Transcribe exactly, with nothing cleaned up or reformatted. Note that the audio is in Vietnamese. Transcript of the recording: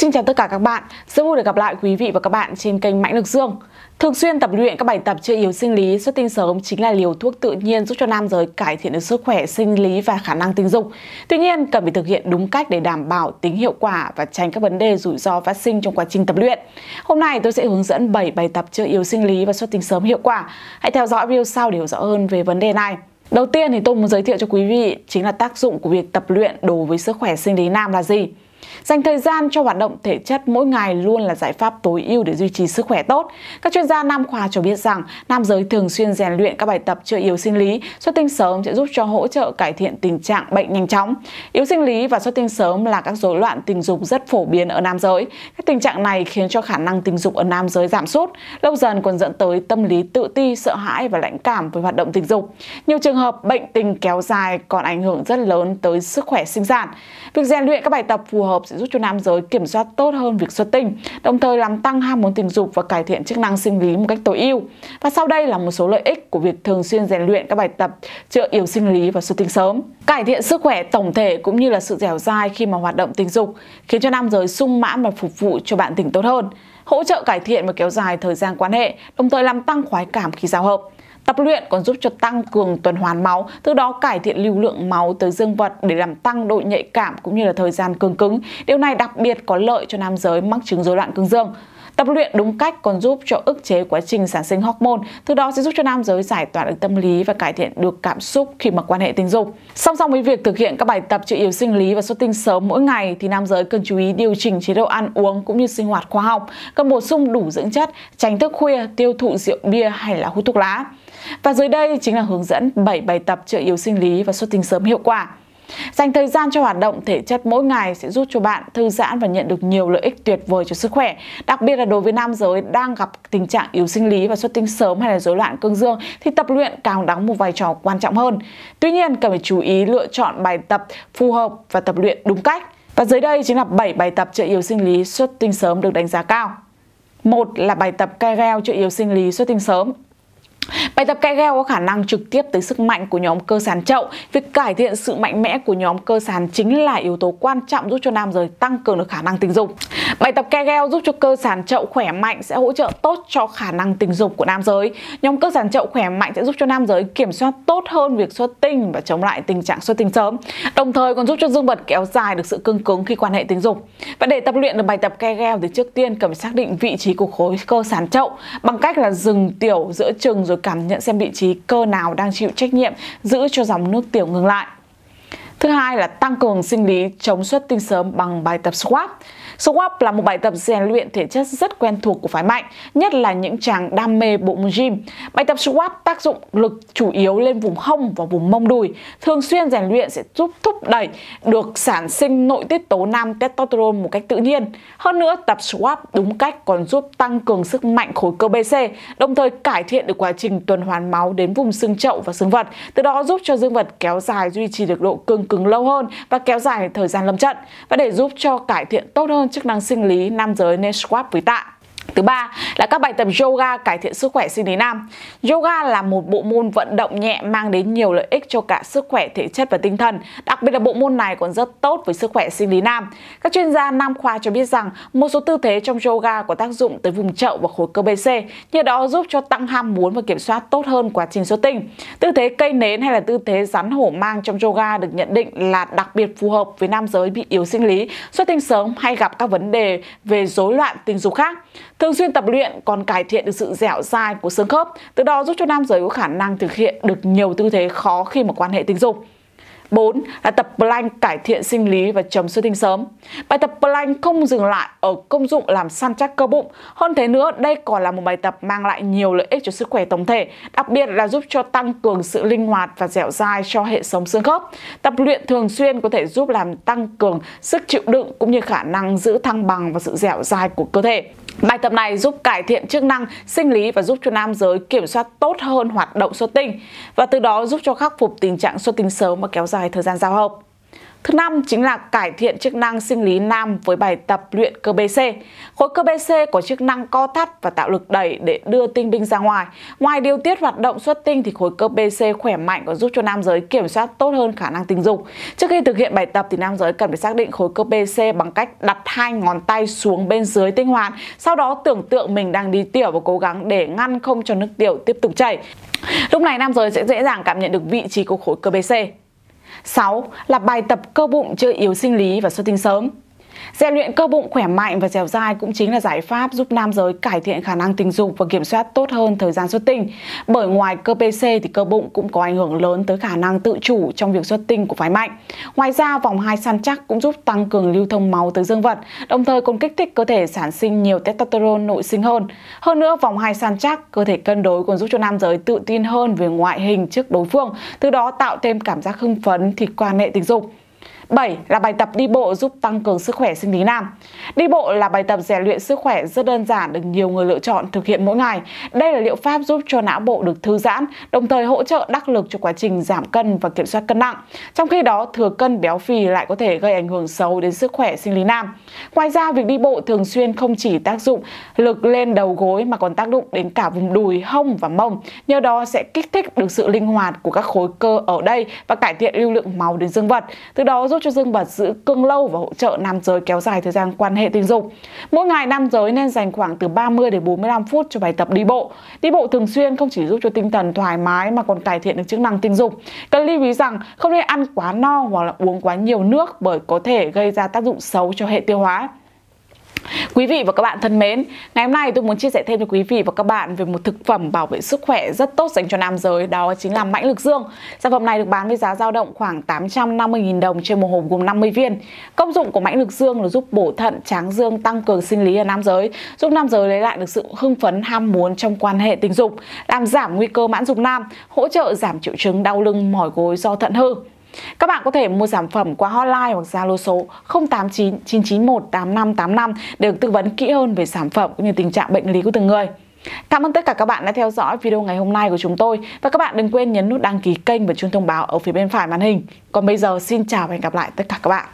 Xin chào tất cả các bạn, rất vui được gặp lại quý vị và các bạn trên kênh Mãnh Lực Dương. Thường xuyên tập luyện các bài tập chữa yếu sinh lý, xuất tinh sớm chính là liều thuốc tự nhiên giúp cho nam giới cải thiện được sức khỏe sinh lý và khả năng tình dục. Tuy nhiên, cần phải thực hiện đúng cách để đảm bảo tính hiệu quả và tránh các vấn đề rủi ro phát sinh trong quá trình tập luyện. Hôm nay tôi sẽ hướng dẫn bảy bài tập chữa yếu sinh lý và xuất tinh sớm hiệu quả. Hãy theo dõi video sau để hiểu rõ hơn về vấn đề này. Đầu tiên thì tôi muốn giới thiệu cho quý vị chính là tác dụng của việc tập luyện đối với sức khỏe sinh lý nam là gì. Dành thời gian cho hoạt động thể chất mỗi ngày luôn là giải pháp tối ưu để duy trì sức khỏe tốt. Các chuyên gia nam khoa cho biết rằng nam giới thường xuyên rèn luyện các bài tập chữa yếu sinh lý, xuất tinh sớm sẽ giúp cho hỗ trợ cải thiện tình trạng bệnh nhanh chóng. Yếu sinh lý và xuất tinh sớm là các rối loạn tình dục rất phổ biến ở nam giới. Các tình trạng này khiến cho khả năng tình dục ở nam giới giảm sút, lâu dần còn dẫn tới tâm lý tự ti, sợ hãi và lãnh cảm với hoạt động tình dục. Nhiều trường hợp bệnh tình kéo dài còn ảnh hưởng rất lớn tới sức khỏe sinh sản. Việc rèn luyện các bài tập phù hợp sẽ giúp cho nam giới kiểm soát tốt hơn việc xuất tinh, đồng thời làm tăng ham muốn tình dục và cải thiện chức năng sinh lý một cách tối ưu. Và sau đây là một số lợi ích của việc thường xuyên rèn luyện các bài tập chữa yếu sinh lý và xuất tinh sớm. Cải thiện sức khỏe tổng thể cũng như là sự dẻo dai khi mà hoạt động tình dục, khiến cho nam giới sung mãn và phục vụ cho bạn tình tốt hơn. Hỗ trợ cải thiện và kéo dài thời gian quan hệ, đồng thời làm tăng khoái cảm khi giao hợp. Tập luyện còn giúp cho tăng cường tuần hoàn máu, từ đó cải thiện lưu lượng máu tới dương vật để làm tăng độ nhạy cảm cũng như là thời gian cương cứng. Điều này đặc biệt có lợi cho nam giới mắc chứng rối loạn cương dương. Tập luyện đúng cách còn giúp cho ức chế quá trình sản sinh hormone, từ đó sẽ giúp cho nam giới giải tỏa được tâm lý và cải thiện được cảm xúc khi mà quan hệ tình dục. Song song với việc thực hiện các bài tập chữa yếu sinh lý và xuất tinh sớm mỗi ngày thì nam giới cần chú ý điều chỉnh chế độ ăn uống cũng như sinh hoạt khoa học, cần bổ sung đủ dưỡng chất, tránh thức khuya, tiêu thụ rượu bia hay là hút thuốc lá. Và dưới đây chính là hướng dẫn bảy bài tập chữa yếu sinh lý và xuất tinh sớm hiệu quả. Dành thời gian cho hoạt động thể chất mỗi ngày sẽ giúp cho bạn thư giãn và nhận được nhiều lợi ích tuyệt vời cho sức khỏe. Đặc biệt là đối với nam giới đang gặp tình trạng yếu sinh lý và xuất tinh sớm hay là rối loạn cương dương thì tập luyện càng đóng một vai trò quan trọng hơn. Tuy nhiên, cần phải chú ý lựa chọn bài tập phù hợp và tập luyện đúng cách. Và dưới đây chính là bảy bài tập chữa yếu sinh lý xuất tinh sớm được đánh giá cao. Một là bài tập Kegel chữa yếu sinh lý xuất tinh sớm. Bài tập Kegel có khả năng trực tiếp tới sức mạnh của nhóm cơ sàn chậu. Việc cải thiện sự mạnh mẽ của nhóm cơ sàn chính là yếu tố quan trọng giúp cho nam giới tăng cường được khả năng tình dục. Bài tập Kegel giúp cho cơ sàn chậu khỏe mạnh sẽ hỗ trợ tốt cho khả năng tình dục của nam giới. Nhóm cơ sàn chậu khỏe mạnh sẽ giúp cho nam giới kiểm soát tốt hơn việc xuất tinh và chống lại tình trạng xuất tinh sớm. Đồng thời còn giúp cho dương vật kéo dài được sự cương cứng khi quan hệ tình dục. Và để tập luyện được bài tập Kegel thì trước tiên cần phải xác định vị trí của khối cơ sàn chậu bằng cách là dừng tiểu giữa chừng rồi cảm nhận xem vị trí cơ nào đang chịu trách nhiệm giữ cho dòng nước tiểu ngừng lại. Thứ hai là tăng cường sinh lý chống xuất tinh sớm bằng bài tập squat. Squat là một bài tập rèn luyện thể chất rất quen thuộc của phái mạnh, nhất là những chàng đam mê bộ môn gym. Bài tập squat tác dụng lực chủ yếu lên vùng hông và vùng mông đùi. Thường xuyên rèn luyện sẽ giúp thúc đẩy được sản sinh nội tiết tố nam testosterone một cách tự nhiên. Hơn nữa, tập squat đúng cách còn giúp tăng cường sức mạnh khối cơ bê xê, đồng thời cải thiện được quá trình tuần hoàn máu đến vùng xương chậu và xương vật, từ đó giúp cho dương vật kéo dài duy trì được độ cương cứng lâu hơn và kéo dài thời gian lâm trận. Và để giúp cho cải thiện tốt hơn chức năng sinh lý, nam giới nên squat với tạ. Thứ ba là các bài tập yoga cải thiện sức khỏe sinh lý nam. Yoga là một bộ môn vận động nhẹ mang đến nhiều lợi ích cho cả sức khỏe thể chất và tinh thần. Đặc biệt là bộ môn này còn rất tốt với sức khỏe sinh lý nam. Các chuyên gia nam khoa cho biết rằng một số tư thế trong yoga có tác dụng tới vùng chậu và khối cơ bê xê, nhờ đó giúp cho tăng ham muốn và kiểm soát tốt hơn quá trình xuất tinh. Tư thế cây nến hay là tư thế rắn hổ mang trong yoga được nhận định là đặc biệt phù hợp với nam giới bị yếu sinh lý, xuất tinh sớm hay gặp các vấn đề về rối loạn tình dục khác. Thường xuyên tập luyện còn cải thiện được sự dẻo dai của xương khớp, từ đó giúp cho nam giới có khả năng thực hiện được nhiều tư thế khó khi mà quan hệ tình dục. Bốn là tập plank cải thiện sinh lý và chống xuất tinh sớm. Bài tập plank không dừng lại ở công dụng làm săn chắc cơ bụng. Hơn thế nữa, đây còn là một bài tập mang lại nhiều lợi ích cho sức khỏe tổng thể, đặc biệt là giúp cho tăng cường sự linh hoạt và dẻo dai cho hệ sống xương khớp. Tập luyện thường xuyên có thể giúp làm tăng cường sức chịu đựng cũng như khả năng giữ thăng bằng và sự dẻo dai của cơ thể. Bài tập này giúp cải thiện chức năng sinh lý và giúp cho nam giới kiểm soát tốt hơn hoạt động xuất tinh, và từ đó giúp cho khắc phục tình trạng xuất tinh sớm và kéo dài thời gian giao hợp. Thứ năm chính là cải thiện chức năng sinh lý nam với bài tập luyện cơ bê xê. Khối cơ bê xê có chức năng co thắt và tạo lực đẩy để đưa tinh binh ra ngoài. Ngoài điều tiết hoạt động xuất tinh thì khối cơ bê xê khỏe mạnh còn giúp cho nam giới kiểm soát tốt hơn khả năng tình dục. Trước khi thực hiện bài tập thì nam giới cần phải xác định khối cơ bê xê bằng cách đặt hai ngón tay xuống bên dưới tinh hoàn. Sau đó tưởng tượng mình đang đi tiểu và cố gắng để ngăn không cho nước tiểu tiếp tục chảy. Lúc này nam giới sẽ dễ dàng cảm nhận được vị trí của khối cơ bê xê. sáu. Là bài tập cơ bụng chưa yếu sinh lý và xuất tinh sớm. Rèn luyện cơ bụng khỏe mạnh và dẻo dai cũng chính là giải pháp giúp nam giới cải thiện khả năng tình dục và kiểm soát tốt hơn thời gian xuất tinh. Bởi ngoài cơ pê xê thì cơ bụng cũng có ảnh hưởng lớn tới khả năng tự chủ trong việc xuất tinh của phái mạnh. Ngoài ra, vòng hai săn chắc cũng giúp tăng cường lưu thông máu tới dương vật, đồng thời còn kích thích cơ thể sản sinh nhiều testosterone nội sinh hơn. Hơn nữa, vòng hai săn chắc, cơ thể cân đối còn giúp cho nam giới tự tin hơn về ngoại hình trước đối phương, từ đó tạo thêm cảm giác hưng phấn khi quan hệ tình dục. bảy. Là bài tập đi bộ giúp tăng cường sức khỏe sinh lý nam. Đi bộ là bài tập rèn luyện sức khỏe rất đơn giản được nhiều người lựa chọn thực hiện mỗi ngày. Đây là liệu pháp giúp cho não bộ được thư giãn, đồng thời hỗ trợ đắc lực cho quá trình giảm cân và kiểm soát cân nặng. Trong khi đó, thừa cân béo phì lại có thể gây ảnh hưởng xấu đến sức khỏe sinh lý nam. Ngoài ra, việc đi bộ thường xuyên không chỉ tác dụng lực lên đầu gối mà còn tác động đến cả vùng đùi, hông và mông. Nhờ đó sẽ kích thích được sự linh hoạt của các khối cơ ở đây và cải thiện lưu lượng máu đến dương vật. Từ đó giúp cho dương vật giữ cương lâu và hỗ trợ nam giới kéo dài thời gian quan hệ tình dục. Mỗi ngày nam giới nên dành khoảng từ ba mươi đến bốn mươi lăm phút cho bài tập đi bộ. Đi bộ thường xuyên không chỉ giúp cho tinh thần thoải mái mà còn cải thiện được chức năng tình dục. Cần lưu ý rằng không nên ăn quá no hoặc là uống quá nhiều nước bởi có thể gây ra tác dụng xấu cho hệ tiêu hóa. Quý vị và các bạn thân mến, ngày hôm nay tôi muốn chia sẻ thêm cho quý vị và các bạn về một thực phẩm bảo vệ sức khỏe rất tốt dành cho nam giới, đó chính là Mãnh Lực Dương. Sản phẩm này được bán với giá dao động khoảng tám trăm năm mươi nghìn đồng trên một hộp gồm năm mươi viên. Công dụng của Mãnh Lực Dương là giúp bổ thận, tráng dương, tăng cường sinh lý ở nam giới, giúp nam giới lấy lại được sự hưng phấn ham muốn trong quan hệ tình dục, làm giảm nguy cơ mãn dục nam, hỗ trợ giảm triệu chứng đau lưng, mỏi gối do thận hư. Các bạn có thể mua sản phẩm qua hotline hoặc Zalo số không tám chín chín chín một tám năm tám năm để được tư vấn kỹ hơn về sản phẩm cũng như tình trạng bệnh lý của từng người. Cảm ơn tất cả các bạn đã theo dõi video ngày hôm nay của chúng tôi và các bạn đừng quên nhấn nút đăng ký kênh và chuông thông báo ở phía bên phải màn hình. Còn bây giờ xin chào và hẹn gặp lại tất cả các bạn.